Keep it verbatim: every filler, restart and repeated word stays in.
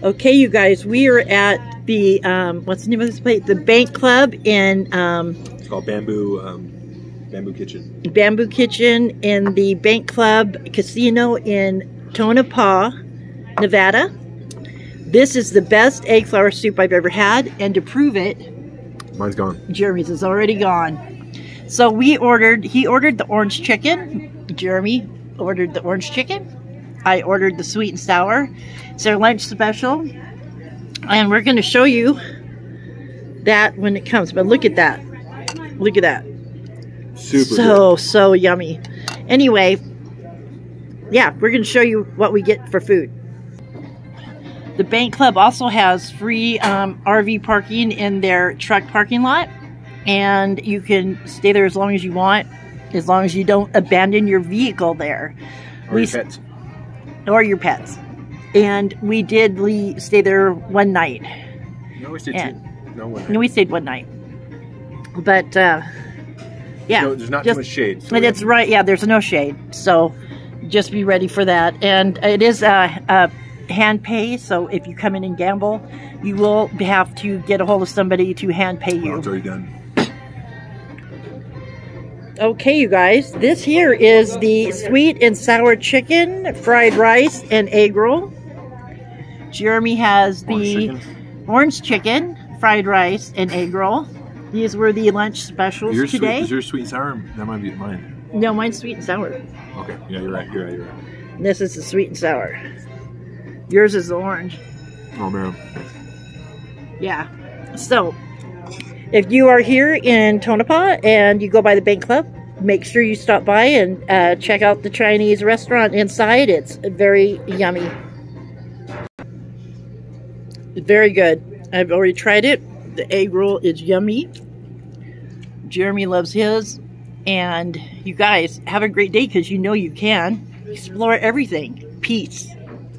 Okay, you guys, we are at the, um, what's the name of this place? The Bank Club in... Um, it's called Bamboo, um, Bamboo Kitchen. Bamboo Kitchen in the Bank Club Casino in Tonopah, Nevada. This is the best egg flour soup I've ever had, and to prove it... Mine's gone. Jeremy's is already gone. So we ordered, he ordered the orange chicken. Jeremy ordered the orange chicken. I ordered the sweet and sour. It's their lunch special. And we're going to show you that when it comes. But look at that. Look at that. Super So, good. so yummy. Anyway, yeah, we're going to show you what we get for food. The Bank Club also has free um, R V parking in their truck parking lot. And you can stay there as long as you want, as long as you don't abandon your vehicle there. Or we, your pets. Or your pets. And we did leave, stay there one night. No, we stayed and, two. No, one night. No, we stayed one night. But, uh, yeah. No, there's not just, too much shade. So that's right. Yeah, there's no shade. So just be ready for that. And it is a, a hand pay. So if you come in and gamble, you will have to get a hold of somebody to hand pay you. Oh, it's already done. Okay, you guys, this here is the sweet and sour chicken, fried rice, and egg roll. Jeremy has the orange chicken, orange chicken fried rice, and egg roll. These were the lunch specials your today. Sweet, is yours sweet and sour? That might be mine. No, mine's sweet and sour. Okay, yeah, you're right, you're right, you're right. This is the sweet and sour. Yours is the orange. Oh, man. Yeah, so... if you are here in Tonopah and you go by the Bank Club, make sure you stop by and uh, check out the Chinese restaurant inside. It's very yummy. Very good. I've already tried it. The egg roll is yummy. Jeremy loves his. And you guys, have a great day because you know you can. Explore everything. Peace.